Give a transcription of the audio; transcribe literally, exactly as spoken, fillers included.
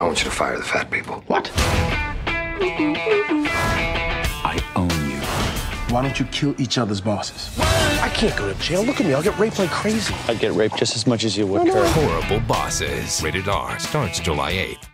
I want you to fire the fat people. What? I own you. Why don't you kill each other's bosses? I can't go to jail. Look at me. I'll get raped like crazy. I'd get raped just as much as you would, Kurt. Horrible Bosses. Rated R. Starts July eighth.